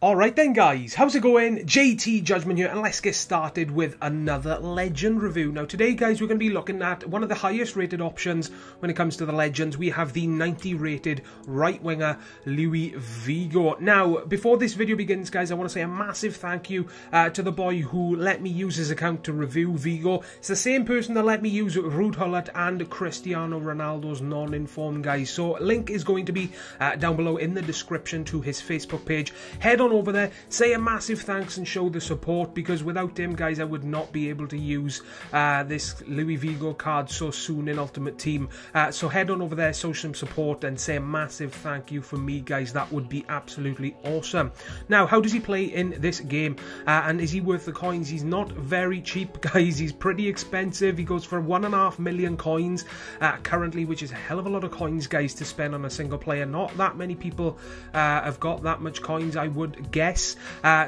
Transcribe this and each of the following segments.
Alright then guys, how's it going? JT Judgment here, and let's get started with another Legend review. Now today guys, we're going to be looking at one of the highest rated options when it comes to the Legends. We have the 90 rated right winger, Luís Figo. Now, before this video begins guys, I want to say a massive thank you to the boy who let me use his account to review Figo. It's the same person that let me use Ruud Gullit and Cristiano Ronaldo's non-informed guys. So link is going to be down below in the description to his Facebook page. Head on over there, say a massive thanks and show the support, because without him guys I would not be able to use this Luís Figo card so soon in Ultimate Team, so head on over there, show some support and say a massive thank you for me guys. That would be absolutely awesome. Now, how does he play in this game, and is he worth the coins? He's not very cheap guys, he's pretty expensive. He goes for 1.5 million coins currently, which is a hell of a lot of coins guys to spend on a single player. Not that many people have got that much coins, I would guess,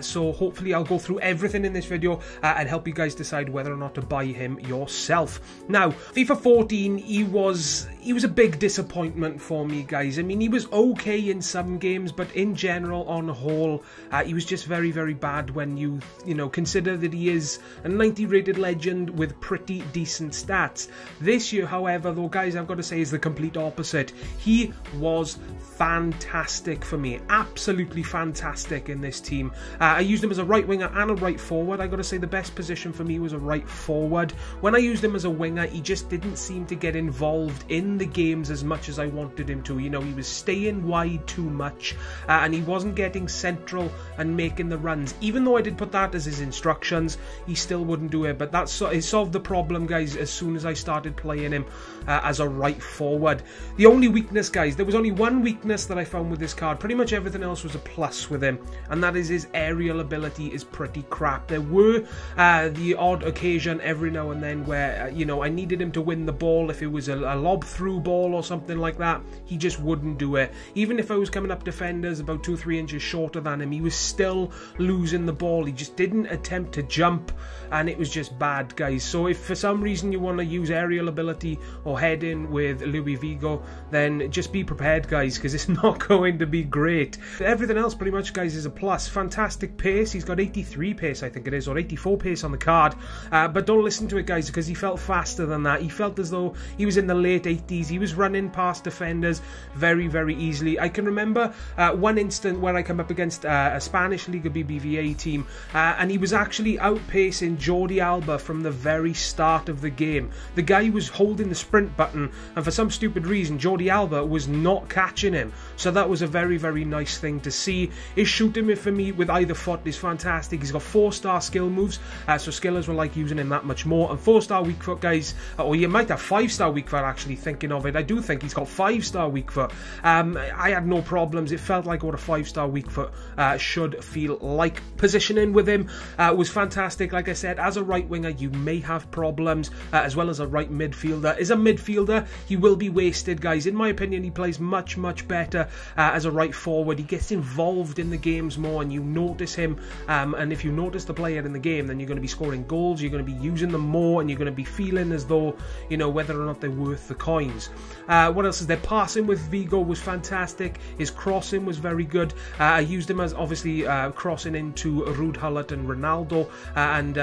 so hopefully I'll go through everything in this video and help you guys decide whether or not to buy him yourself. Now, FIFA 14, he was a big disappointment for me guys. I mean, he was okay in some games, but in general, on the whole, he was just very, very bad when you know consider that he is a 90 rated legend with pretty decent stats. This year however though guys, I've got to say is the complete opposite. He was fantastic for me, absolutely fantastic in this team. I used him as a right winger and a right forward. I gotta say the best position for me was a right forward. When I used him as a winger, he just didn't seem to get involved in the games as much as I wanted him to. You know, he was staying wide too much, and he wasn't getting central and making the runs. Even though I did put that as his instructions, he still wouldn't do it. But that solved the problem guys as soon as I started playing him as a right forward. The only weakness guys, there was only one weakness that I found with this card. Pretty much everything else was a plus with him, and that is his aerial ability is pretty crap. There were the odd occasion every now and then where you know, I needed him to win the ball. If it was a lob through ball or something like that, he just wouldn't do it. Even if I was coming up defenders about 2-3 inches shorter than him, he was still losing the ball. He just didn't attempt to jump, and it was just bad guys. So if for some reason you want to use aerial ability or heading with Luís Figo, then just be prepared guys, because it's not going to be great. Everything else pretty much guys is a plus. Fantastic pace, he's got 83 pace I think it is, or 84 pace on the card, but don't listen to it guys, because he felt faster than that. He felt as though he was in the late 80s. He was running past defenders very, very easily. I can remember one instant where I come up against a Spanish Liga BBVA team, and he was actually outpacing Jordi Alba from the very start of the game. The guy was holding the sprint button, and for some stupid reason Jordi Alba was not catching him, so that was a very, very nice thing to see. His shooting for me with either foot is fantastic. He's got 4-star skill moves, so skillers will like using him that much more. And 4-star weak foot guys, or you might have 5-star weak foot actually, thinking of it. I do think he's got 5-star weak foot. I had no problems. It felt like what a 5-star weak foot should feel like. Positioning with him was fantastic. Like I said, as a right winger you may have problems, as well as a right midfielder. As a midfielder he will be wasted guys. In my opinion he plays much, much better as a right forward. He gets involved in the games more, and you notice him, and if you notice the player in the game, then you're going to be scoring goals, you're going to be using them more, and you're going to be feeling as though you know whether or not they're worth the coins. What else is there? Passing with Figo was fantastic. His crossing was very good. I used him as obviously crossing into Ruud Gullit and Ronaldo, and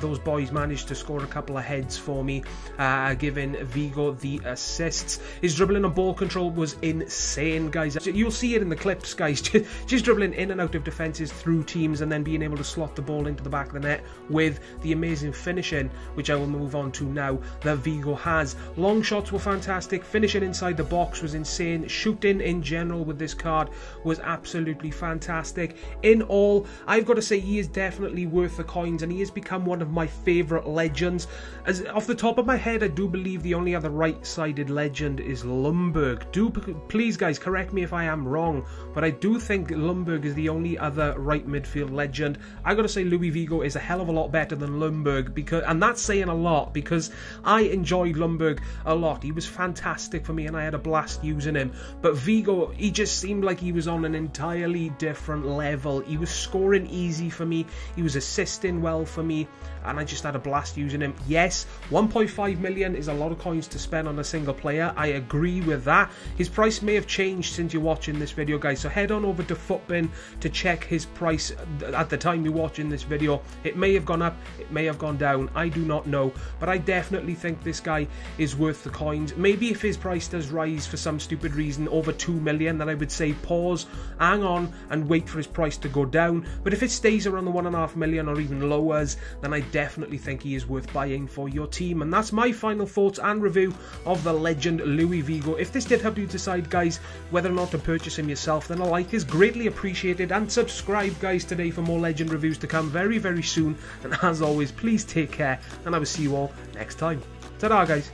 those boys managed to score a couple of heads for me, giving Figo the assists. His dribbling and ball control was insane guys. You'll see it in the clips guys, just dribbling in and out of defenses through teams, and then being able to slot the ball into the back of the net with the amazing finishing, which I will move on to now, that Figo has. Long shots were fantastic. Finishing inside the box was insane. Shooting in general with this card was absolutely fantastic. In all, I've got to say he is definitely worth the coins, and he has become one of my favourite legends. As off the top of my head, I do believe the only other right-sided legend is Ljungberg. Do please guys correct me if I am wrong, but I do think Ljungberg is the only other right midfield legend. I gotta say Luís Figo is a hell of a lot better than Ljungberg, because, and that's saying a lot, because I enjoyed Ljungberg a lot. He was fantastic for me and I had a blast using him, but Figo, he just seemed like he was on an entirely different level. He was scoring easy for me, he was assisting well for me, and I just had a blast using him. Yes, 1.5 million is a lot of coins to spend on a single player, I agree with that. His price may have changed since you're watching this video guys, so head on over to Footbin to check his price at the time you're watching this video. It may have gone up, it may have gone down, I do not know, but I definitely think this guy is worth the coins. Maybe if his price does rise for some stupid reason over 2 million, then I would say pause, hang on and wait for his price to go down. But if it stays around the 1.5 million or even lowers, then I definitely think he is worth buying for your team. And that's my final thoughts and review of the legend Luís Figo. If this did help you decide, guys, whether or not to purchase him yourself, then a like is greatly appreciated, and subscribe, guys, today for more legend reviews to come very, very soon. And as always, please take care, and I will see you all next time. Ta-da, guys.